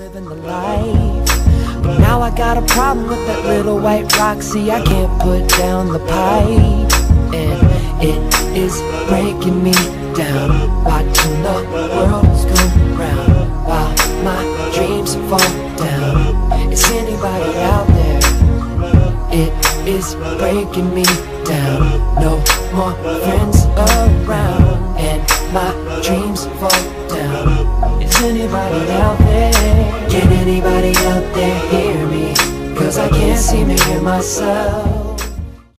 living the life, but now I got a problem with that little white rock. See, I can't put down the pipe, and it is breaking me down. Watching the world spin round while my dreams fall down. Is anybody out there? It is breaking me down. No more friends around, and my dreams fall down. Is anybody out there? Can anybody out there hear me? Cause I can't seem to hear myself.